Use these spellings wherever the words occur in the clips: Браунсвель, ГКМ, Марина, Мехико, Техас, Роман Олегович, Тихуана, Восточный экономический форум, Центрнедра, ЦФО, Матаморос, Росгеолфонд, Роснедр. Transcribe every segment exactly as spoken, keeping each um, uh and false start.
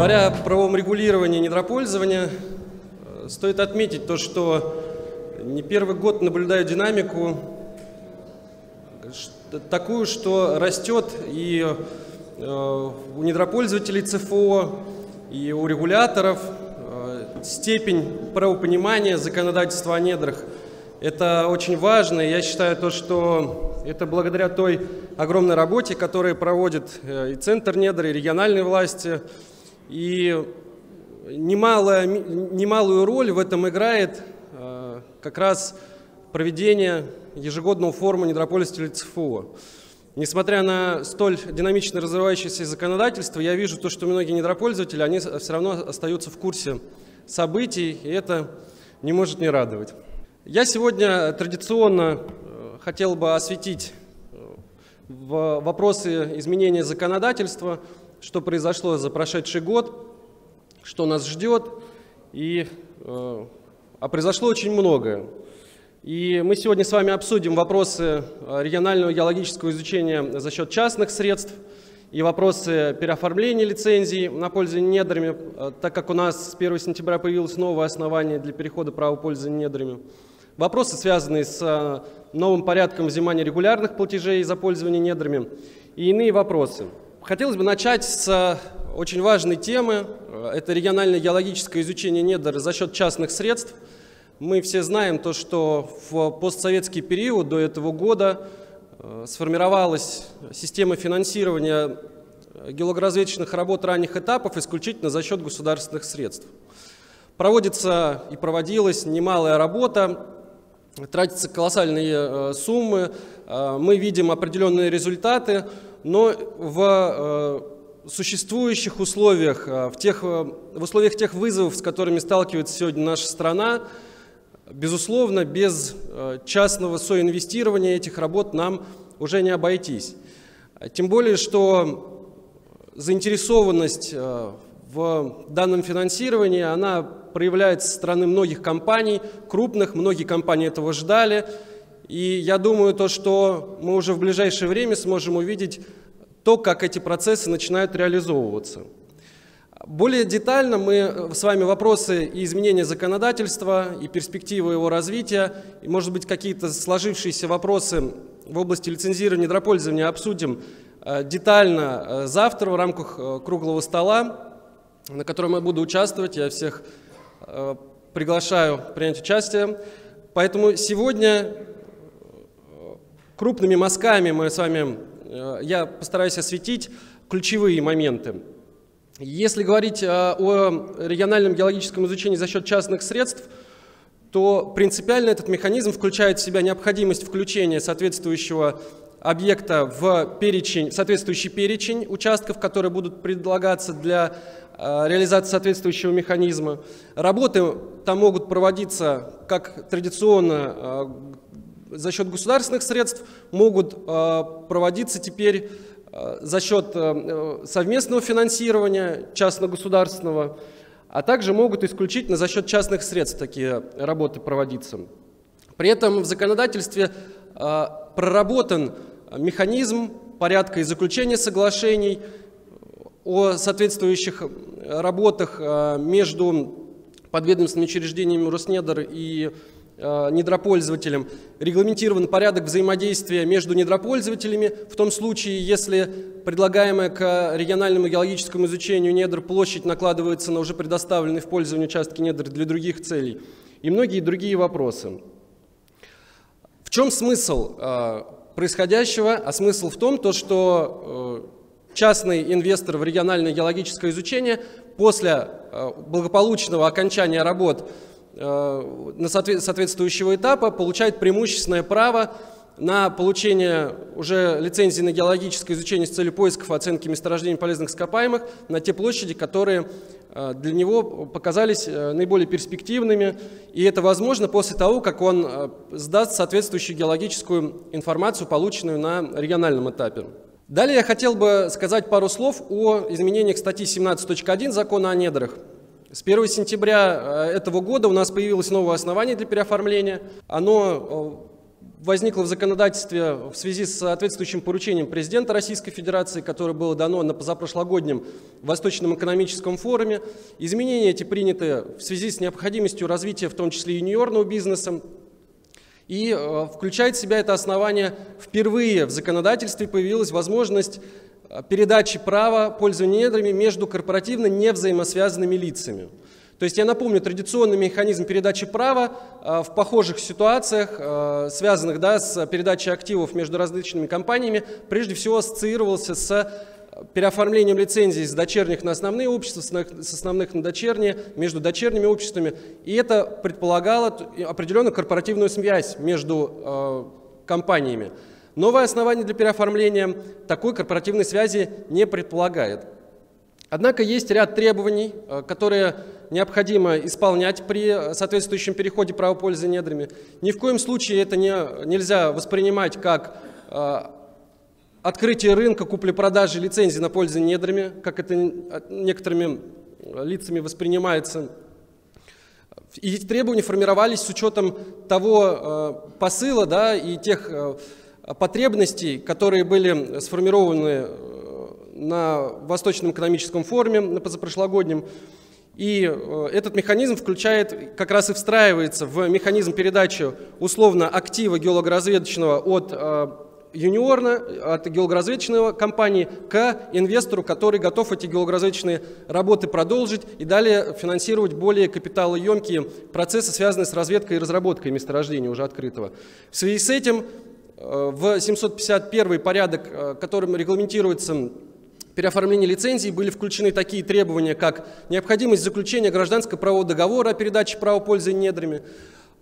Говоря о правовом регулировании недропользования, стоит отметить то, что не первый год наблюдаю динамику такую, что растет и у недропользователей ЦФО, и у регуляторов степень правопонимания законодательства о недрах. Это очень важно, и я считаю, то, что это благодаря той огромной работе, которую проводит и Центрнедра, и региональные власти. И немалая, немалую роль в этом играет как раз проведение ежегодного форума недропользователей ЦФО. Несмотря на столь динамично развивающееся законодательство, я вижу то, что многие недропользователи, они все равно остаются в курсе событий, и это не может не радовать. Я сегодня традиционно хотел бы осветить вопросы изменения законодательства, что произошло за прошедший год, что нас ждет, и, а произошло очень многое. И мы сегодня с вами обсудим вопросы регионального геологического изучения за счет частных средств и вопросы переоформления лицензий на пользование недрами, так как у нас с первого сентября появилось новое основание для перехода права пользования недрами. Вопросы, связанные с новым порядком взимания регулярных платежей за пользование недрами и иные вопросы. Хотелось бы начать с очень важной темы. Это региональное геологическое изучение недр за счет частных средств. Мы все знаем то, что в постсоветский период до этого года сформировалась система финансирования геологоразведочных работ ранних этапов исключительно за счет государственных средств. Проводится и проводилась немалая работа, тратятся колоссальные суммы, мы видим определенные результаты, но в существующих условиях, в, тех, в условиях тех вызовов, с которыми сталкивается сегодня наша страна, безусловно, без частного соинвестирования этих работ нам уже не обойтись. Тем более, что заинтересованность в данном финансировании, она проявляется со стороны многих компаний, крупных, многие компании этого ждали. И я думаю, то, что мы уже в ближайшее время сможем увидеть то, как эти процессы начинают реализовываться. Более детально мы с вами вопросы и изменения законодательства, и перспективы его развития, и, может быть, какие-то сложившиеся вопросы в области лицензирования и недропользования обсудим детально завтра в рамках круглого стола, на котором я буду участвовать. Я всех приглашаю принять участие. Поэтому сегодня крупными мазками мы с вами, я постараюсь осветить ключевые моменты. Если говорить о региональном геологическом изучении за счет частных средств, то принципиально этот механизм включает в себя необходимость включения соответствующего объекта в перечень, соответствующий перечень участков, которые будут предлагаться для реализации соответствующего механизма. Работы там могут проводиться как традиционно за счет государственных средств, могут проводиться теперь за счет совместного финансирования частно-государственного, а также могут исключительно за счет частных средств такие работы проводиться. При этом в законодательстве проработан механизм порядка и заключения соглашений о соответствующих работах между подведомственными учреждениями Роснедр и недропользователям, регламентирован порядок взаимодействия между недропользователями в том случае, если предлагаемая к региональному геологическому изучению недр площадь накладывается на уже предоставленные в пользование участки недр для других целей, и многие другие вопросы. В чем смысл происходящего? А смысл в том, то, что частный инвестор в региональное геологическое изучение после благополучного окончания работ на соответствующего этапа получает преимущественное право на получение уже лицензии на геологическое изучение с целью поисков и оценки месторождений полезных ископаемых на те площади, которые для него показались наиболее перспективными. И это возможно после того, как он сдаст соответствующую геологическую информацию, полученную на региональном этапе. Далее я хотел бы сказать пару слов о изменениях статьи семнадцать точка один Закона о недрах. С первого сентября этого года у нас появилось новое основание для переоформления. Оно возникла в законодательстве в связи с соответствующим поручением президента Российской Федерации, которое было дано на позапрошлогоднем Восточном экономическом форуме. Изменения эти приняты в связи с необходимостью развития, в том числе и юниорного бизнеса, и включает в себя это основание. Впервые в законодательстве появилась возможность передачи права пользования недрами между корпоративно невзаимосвязанными лицами. То есть я напомню, традиционный механизм передачи права э, в похожих ситуациях, э, связанных да, с передачей активов между различными компаниями, прежде всего ассоциировался с переоформлением лицензий с дочерних на основные общества, с основных на дочерние, между дочерними обществами. И это предполагало определенную корпоративную связь между э, компаниями. Новое основание для переоформления такой корпоративной связи не предполагает. Однако есть ряд требований, которые необходимо исполнять при соответствующем переходе права пользования недрами. Ни в коем случае это не, нельзя воспринимать как э, открытие рынка купли-продажи лицензий на пользование недрами, как это некоторыми лицами воспринимается. И требования формировались с учетом того э, посыла да, и тех э, потребностей, которые были сформированы на Восточном экономическом форуме, на позапрошлогоднем. И этот механизм включает, как раз и встраивается в механизм передачи условно актива геологоразведочного от э, юниорна, от геологоразведочного компании к инвестору, который готов эти геологоразведочные работы продолжить и далее финансировать более капиталоемкие процессы, связанные с разведкой и разработкой месторождения уже открытого. В связи с этим э, в семьсот пятьдесят первый порядок, э, которым регламентируется переоформление лицензий, были включены такие требования, как необходимость заключения гражданского правового договора о передаче права пользования недрами.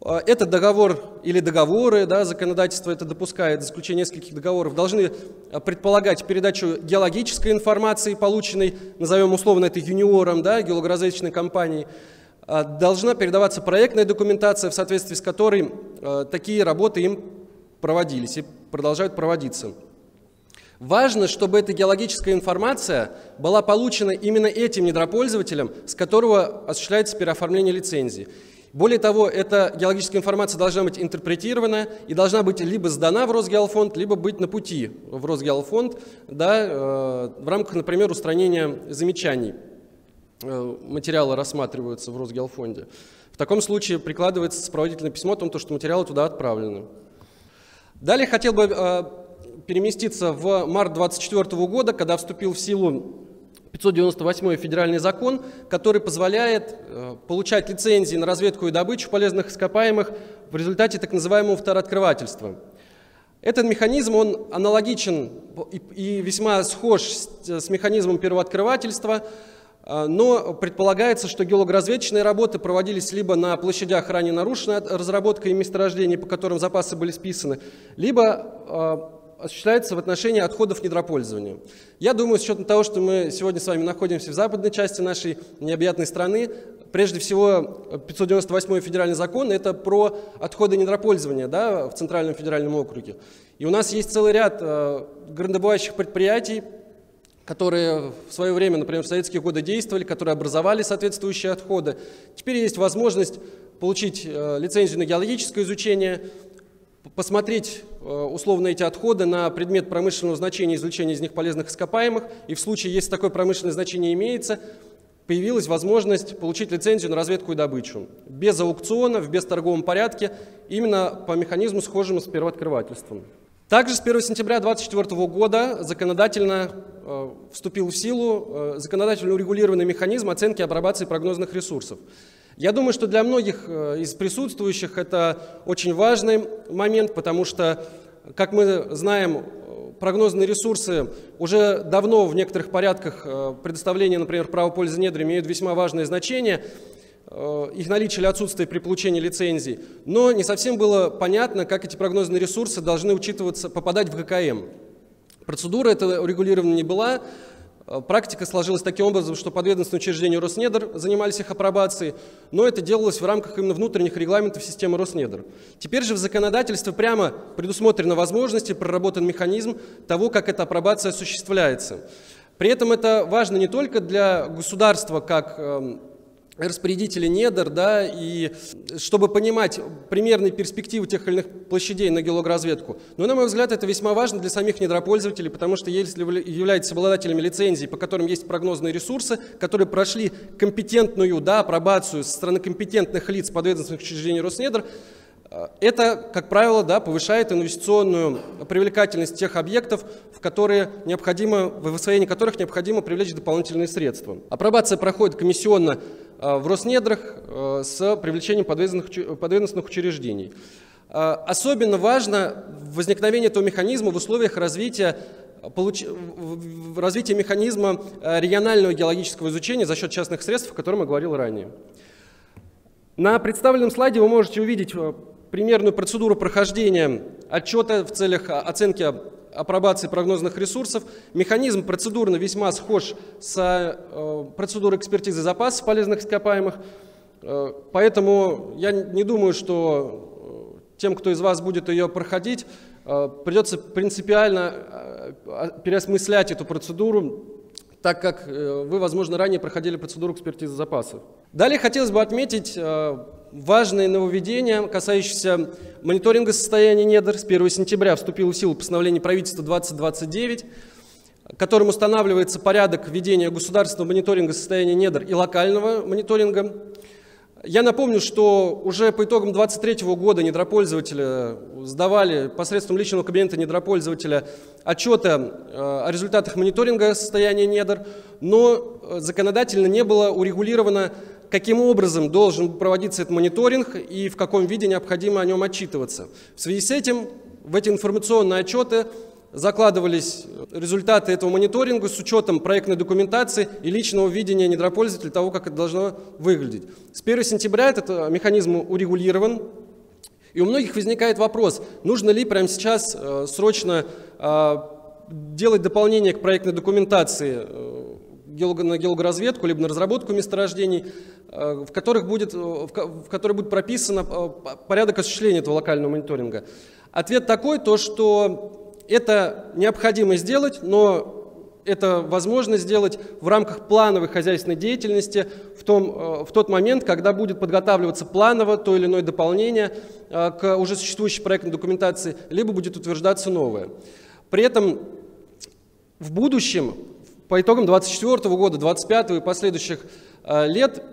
Этот договор или договоры, да, законодательство это допускает, заключение нескольких договоров, должны предполагать передачу геологической информации, полученной, назовем условно это юниором, да, геологоразведочной компании. Должна передаваться проектная документация, в соответствии с которой э, такие работы им проводились и продолжают проводиться. Важно, чтобы эта геологическая информация была получена именно этим недропользователем, с которого осуществляется переоформление лицензии. Более того, эта геологическая информация должна быть интерпретирована и должна быть либо сдана в Росгеолфонд, либо быть на пути в Росгеолфонд, да, э, в рамках, например, устранения замечаний. Э, материалы рассматриваются в Росгеолфонде. В таком случае прикладывается сопроводительное письмо о том, что материалы туда отправлены. Далее хотел бы э, переместиться в март две тысячи двадцать четвёртого года, когда вступил в силу пятьсот девяносто восьмой федеральный закон, который позволяет э, получать лицензии на разведку и добычу полезных ископаемых в результате так называемого второоткрывательства. Этот механизм, он аналогичен и, и весьма схож с, с механизмом первооткрывательства, э, но предполагается, что геологоразведочные работы проводились либо на площадях, ранее нарушенной разработкой и месторождений, по которым запасы были списаны, либо э, осуществляется в отношении отходов недропользования. Я думаю, с учетом того, что мы сегодня с вами находимся в западной части нашей необъятной страны, прежде всего пятьсот девяносто восьмой федеральный закон – это про отходы недропользования да, в Центральном федеральном округе. И у нас есть целый ряд э, горнодобывающих предприятий, которые в свое время, например, в советские годы действовали, которые образовали соответствующие отходы. Теперь есть возможность получить э, лицензию на геологическое изучение, посмотреть условно эти отходы на предмет промышленного значения извлечения из них полезных ископаемых, и в случае, если такое промышленное значение имеется, появилась возможность получить лицензию на разведку и добычу. Без аукционов, без торговом порядке, именно по механизму, схожему с первооткрывательством. Также с первого сентября две тысячи двадцать четвёртого года законодательно э, вступил в силу э, законодательно урегулированный механизм оценки и апробации прогнозных ресурсов. Я думаю, что для многих из присутствующих это очень важный момент, потому что, как мы знаем, прогнозные ресурсы уже давно в некоторых порядках предоставления, например, права пользования недрами имеют весьма важное значение, их наличие или отсутствие при получении лицензий, но не совсем было понятно, как эти прогнозные ресурсы должны учитываться, попадать в ГКМ. Процедура эта урегулирована не была. Практика сложилась таким образом, что подведомственные учреждения Роснедр занимались их апробацией, но это делалось в рамках именно внутренних регламентов системы Роснедр. Теперь же в законодательстве прямо предусмотрена возможность и проработан механизм того, как эта апробация осуществляется. При этом это важно не только для государства как распорядители недр, да, и чтобы понимать примерные перспективы тех или иных площадей на геологоразведку. Но, на мой взгляд, это весьма важно для самих недропользователей, потому что если вы являетесь обладателями лицензий, по которым есть прогнозные ресурсы, которые прошли компетентную, да, апробацию со стороны компетентных лиц подведомственных учреждений Роснедр, это, как правило, да, повышает инвестиционную привлекательность тех объектов, в которые необходимо, в освоение которых необходимо привлечь дополнительные средства. Апробация проходит комиссионно в Роснедрах с привлечением подведомственных учреждений. Особенно важно возникновение этого механизма в условиях развития, развития механизма регионального геологического изучения за счет частных средств, о котором я говорил ранее. На представленном слайде вы можете увидеть примерную процедуру прохождения отчета в целях оценки апробации прогнозных ресурсов. Механизм процедурно весьма схож с процедурой экспертизы запасов полезных ископаемых, поэтому я не думаю, что тем, кто из вас будет ее проходить, придется принципиально переосмыслять эту процедуру, так как вы, возможно, ранее проходили процедуру экспертизы запасов. Далее хотелось бы отметить важные нововведения, касающиеся мониторинга состояния недр. С первого сентября вступило в силу постановление правительства двадцать двадцать девять, которым устанавливается порядок ведения государственного мониторинга состояния недр и локального мониторинга. Я напомню, что уже по итогам две тысячи двадцать третьего года недропользователи сдавали посредством личного кабинета недропользователя отчеты о результатах мониторинга состояния недр, но законодательно не было урегулировано, каким образом должен проводиться этот мониторинг и в каком виде необходимо о нем отчитываться. В связи с этим в эти информационные отчеты закладывались результаты этого мониторинга с учетом проектной документации и личного видения недропользователя того, как это должно выглядеть. С первого сентября этот механизм урегулирован, и у многих возникает вопрос, нужно ли прямо сейчас э, срочно э, делать дополнение к проектной документации э, геолог, на геологоразведку, либо на разработку месторождений, э, в которых будет, в, в которой будет прописан э, порядок осуществления этого локального мониторинга. Ответ такой, то, что это необходимо сделать, но это возможно сделать в рамках плановой хозяйственной деятельности в, том, в тот момент, когда будет подготавливаться планово то или иное дополнение к уже существующей проектной документации, либо будет утверждаться новое. При этом в будущем, по итогам две тысячи двадцать четвёртого года, две тысячи двадцать пятого и последующих лет,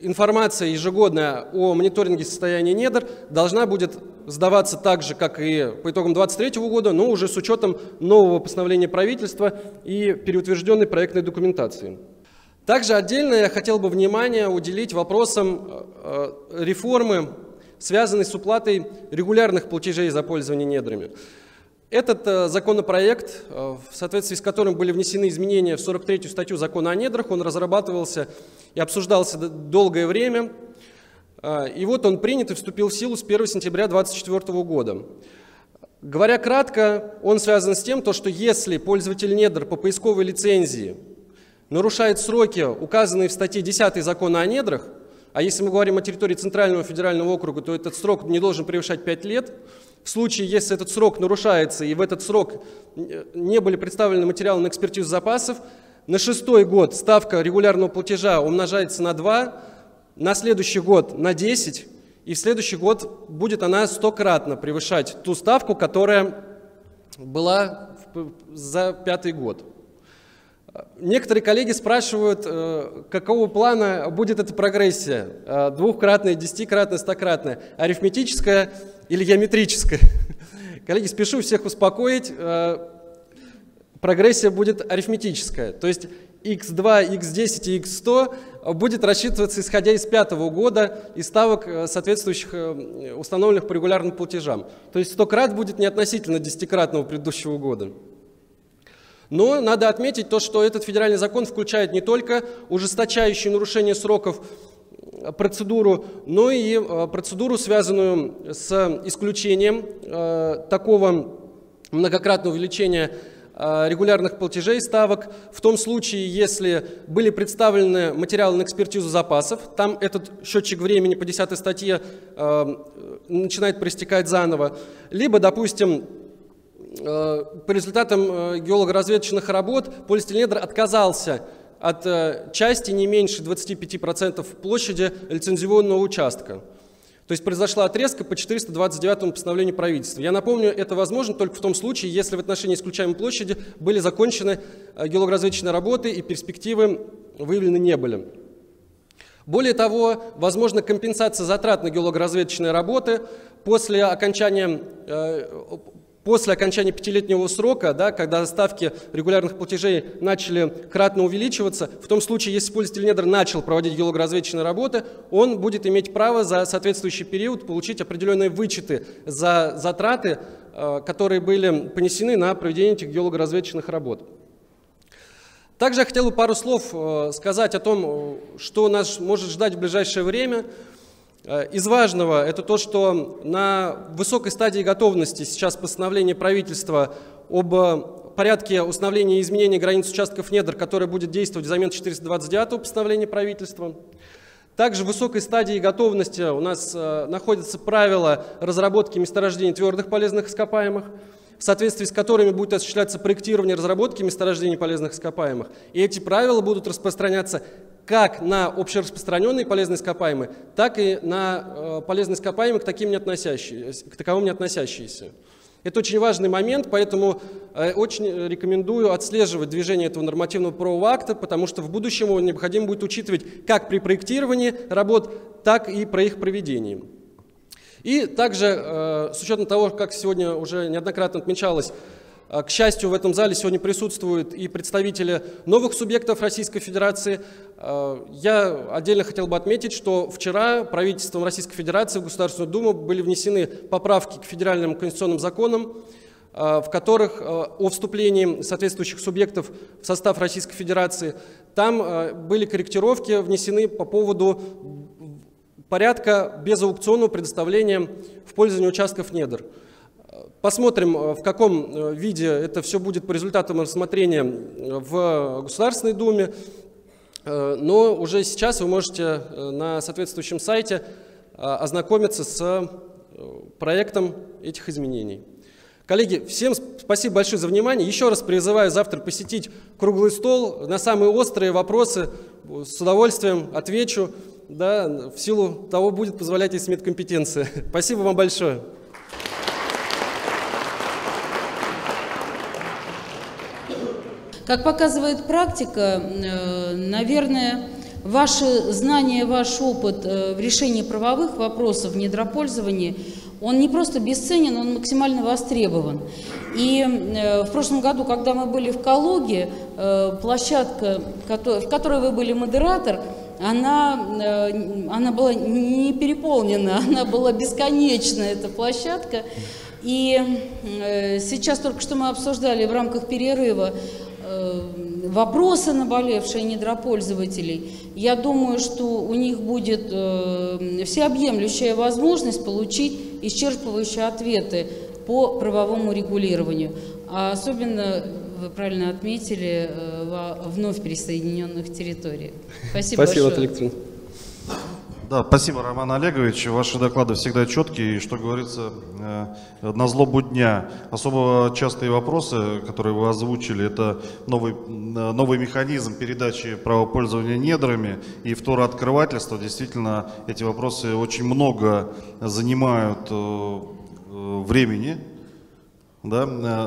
информация ежегодная о мониторинге состояния недр должна будет сдаваться так же, как и по итогам две тысячи двадцать третьего года, но уже с учетом нового постановления правительства и переутвержденной проектной документации. Также отдельно я хотел бы внимание уделить вопросам реформы, связанной с уплатой регулярных платежей за пользование недрами. Этот законопроект, в соответствии с которым были внесены изменения в сорок третью статью закона о недрах, он разрабатывался и обсуждался долгое время, и вот он принят и вступил в силу с первого сентября две тысячи двадцать четвёртого года. Говоря кратко, он связан с тем, что если пользователь недр по поисковой лицензии нарушает сроки, указанные в статье десятой закона о недрах, а если мы говорим о территории Центрального федерального округа, то этот срок не должен превышать пять лет, в случае, если этот срок нарушается и в этот срок не были представлены материалы на экспертизу запасов, на шестой год ставка регулярного платежа умножается на два, на следующий год на десять, и в следующий год будет она стократно превышать ту ставку, которая была за пятый год. Некоторые коллеги спрашивают, какого плана будет эта прогрессия, двухкратная, десятикратная, стократная, арифметическая или геометрическая. Коллеги, спешу всех успокоить, прогрессия будет арифметическая, то есть икс два, икс десять и икс сто будет рассчитываться исходя из пятого года и ставок, соответствующих установленных по регулярным платежам, то есть сто крат будет не относительно десятикратного предыдущего года. Но надо отметить то, что этот федеральный закон включает не только ужесточающие нарушение сроков процедуру, но и процедуру, связанную с исключением такого многократного увеличения регулярных платежей ставок в том случае, если были представлены материалы на экспертизу запасов, там этот счетчик времени по десятой статье начинает проистекать заново, либо, допустим, по результатам геолого-разведочных работ пользователь недр отказался от части не меньше двадцати пяти процентов площади лицензионного участка. То есть произошла отрезка по четыреста двадцать девятому постановлению правительства. Я напомню, это возможно только в том случае, если в отношении исключаемой площади были закончены геологоразведочные работы и перспективы выявлены не были. Более того, возможна компенсация затрат на геологоразведочные работы после окончания, после окончания пятилетнего срока, да, когда ставки регулярных платежей начали кратно увеличиваться. В том случае, если пользователь недр начал проводить геологоразведочные работы, он будет иметь право за соответствующий период получить определенные вычеты за затраты, которые были понесены на проведение этих геологоразведочных работ. Также я хотел бы пару слов сказать о том, что нас может ждать в ближайшее время. Из важного это то, что на высокой стадии готовности сейчас постановление правительства об порядке установления и изменения границ участков недр, которое будет действовать взамен четыреста двадцать девятого постановления правительства. Также в высокой стадии готовности у нас находятся правила разработки месторождений твердых полезных ископаемых, в соответствии с которыми будет осуществляться проектирование разработки месторождений полезных ископаемых. И эти правила будут распространяться как на общераспространенные полезные ископаемые, так и на полезные ископаемые, к таким не относящиеся, к таковым не относящиеся. Это очень важный момент, поэтому очень рекомендую отслеживать движение этого нормативного правового акта, потому что в будущем его необходимо будет учитывать как при проектировании работ, так и при их проведении. И также, с учетом того, как сегодня уже неоднократно отмечалось, к счастью, в этом зале сегодня присутствуют и представители новых субъектов Российской Федерации. Я отдельно хотел бы отметить, что вчера правительством Российской Федерации в Государственную Думу были внесены поправки к федеральным конституционным законам, в которых о вступлении соответствующих субъектов в состав Российской Федерации. Там были корректировки внесены по поводу порядка безаукционного предоставления в пользование участков недр. Посмотрим, в каком виде это все будет по результатам рассмотрения в Государственной Думе, но уже сейчас вы можете на соответствующем сайте ознакомиться с проектом этих изменений. Коллеги, всем спасибо большое за внимание. Еще раз призываю завтра посетить круглый стол. На самые острые вопросы с удовольствием отвечу. Да, в силу того будет позволять, если нет компетенции. Спасибо вам большое. Как показывает практика, наверное, ваши знания, ваш опыт в решении правовых вопросов в недропользовании, он не просто бесценен, он максимально востребован. И в прошлом году, когда мы были в Калуге, площадка, в которой вы были модератор, Она, она была не переполнена, она была бесконечна, эта площадка. И сейчас только что мы обсуждали в рамках перерыва вопросы, наболевшие недропользователей. Я думаю, что у них будет всеобъемлющая возможность получить исчерпывающие ответы по правовому регулированию. А особенно... Вы правильно отметили, во вновь присоединенных территорий. Спасибо, спасибо большое. Спасибо, да, спасибо, Роман Олегович. Ваши доклады всегда четкие. И, что говорится, на злобу дня. Особо частые вопросы, которые вы озвучили, это новый, новый механизм передачи правопользования недрами и второоткрывательства. Действительно, эти вопросы очень много занимают времени. Да,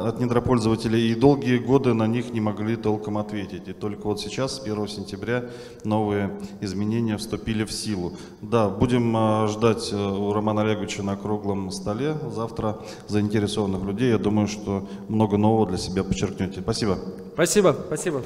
от недропользователей, и долгие годы на них не могли толком ответить. И только вот сейчас, с первого сентября, новые изменения вступили в силу. Да, будем ждать у Романа Олеговича на круглом столе завтра заинтересованных людей. Я думаю, что много нового для себя подчеркнете. Спасибо. Спасибо. Спасибо.